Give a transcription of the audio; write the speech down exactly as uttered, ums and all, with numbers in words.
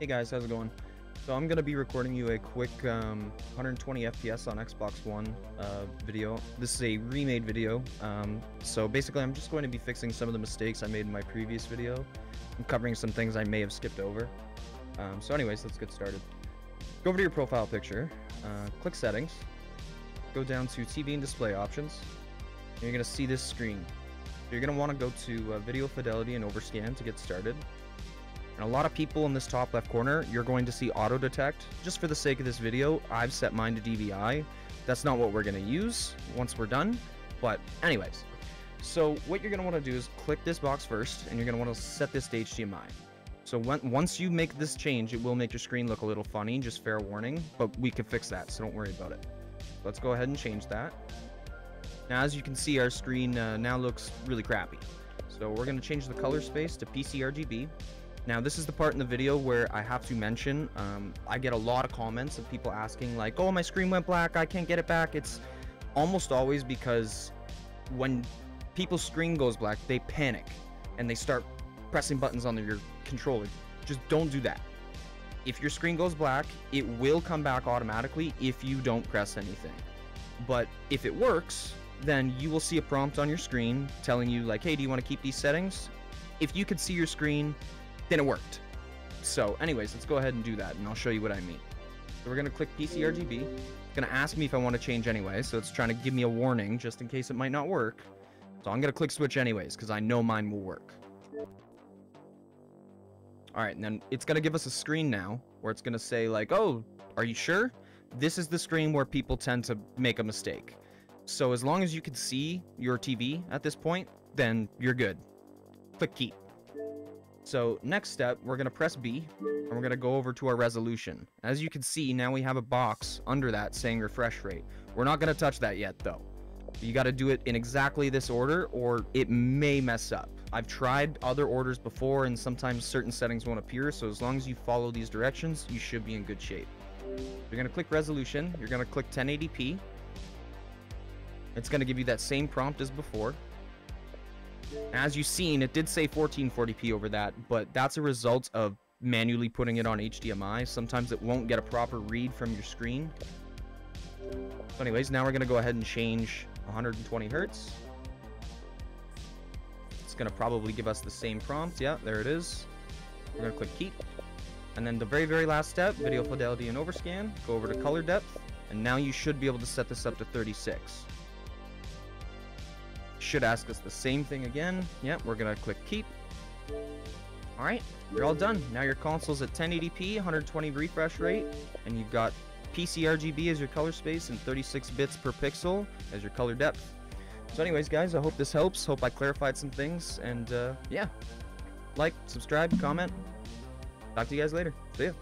Hey guys, how's it going? So I'm going to be recording you a quick um, one hundred twenty F P S on Xbox One uh, video. This is a remade video, um, so basically I'm just going to be fixing some of the mistakes I made in my previous video. I'm covering some things I may have skipped over. Um, so anyways, let's get started. Go over to your profile picture, uh, click settings, go down to T V and display options, and you're going to see this screen. You're going to want to go to uh, video fidelity and overscan to get started. And a lot of people in this top left corner, you're going to see auto detect. Just for the sake of this video, I've set mine to D V I. That's not what we're going to use once we're done. But anyways, so what you're going to want to do is click this box first, and you're going to want to set this to H D M I. So when, once you make this change, it will make your screen look a little funny, just fair warning, but we can fix that, so don't worry about it. Let's go ahead and change that. Now, as you can see, our screen uh, now looks really crappy. So we're going to change the color space to P C R G B. Now, this is the part in the video where I have to mention, um, I get a lot of comments of people asking like, oh, my screen went black, I can't get it back. It's almost always because when people's screen goes black, they panic and they start pressing buttons on your controller. Just don't do that. If your screen goes black, it will come back automatically if you don't press anything. But if it works, then you will see a prompt on your screen telling you like, hey, do you want to keep these settings? If you could see your screen, then it worked. So anyways, let's go ahead and do that, and I'll show you what I mean. So we're going to click P C R G B. It's going to ask me if I want to change anyway, so it's trying to give me a warning just in case it might not work. So I'm going to click switch anyways, because I know mine will work. Alright, and then it's going to give us a screen now, where it's going to say like, oh, are you sure? This is the screen where people tend to make a mistake. So as long as you can see your T V at this point, then you're good. Click keep. So next step, we're going to press B, and we're going to go over to our resolution. As you can see, now we have a box under that saying refresh rate. We're not going to touch that yet, though. You got to do it in exactly this order, or it may mess up. I've tried other orders before, and sometimes certain settings won't appear, so as long as you follow these directions, you should be in good shape. You're going to click resolution. You're going to click ten eighty p. It's going to give you that same prompt as before. As you've seen, it did say fourteen forty p over that, but that's a result of manually putting it on H D M I. Sometimes it won't get a proper read from your screen. So anyways, now we're going to go ahead and change one hundred twenty hertz. It's going to probably give us the same prompt. Yeah, there it is. We're going to click keep. And then the very, very last step, video fidelity and overscan. Go over to color depth, and now you should be able to set this up to thirty-six. Should ask us the same thing again. Yep, we're gonna click keep. All right, you're all done. Now your console's at ten eighty p, one hundred twenty refresh rate, and you've got P C R G B as your color space and thirty-six bits per pixel as your color depth. So anyways, guys, I hope this helps. Hope I clarified some things, and uh, yeah. Like, subscribe, comment. Talk to you guys later. See ya.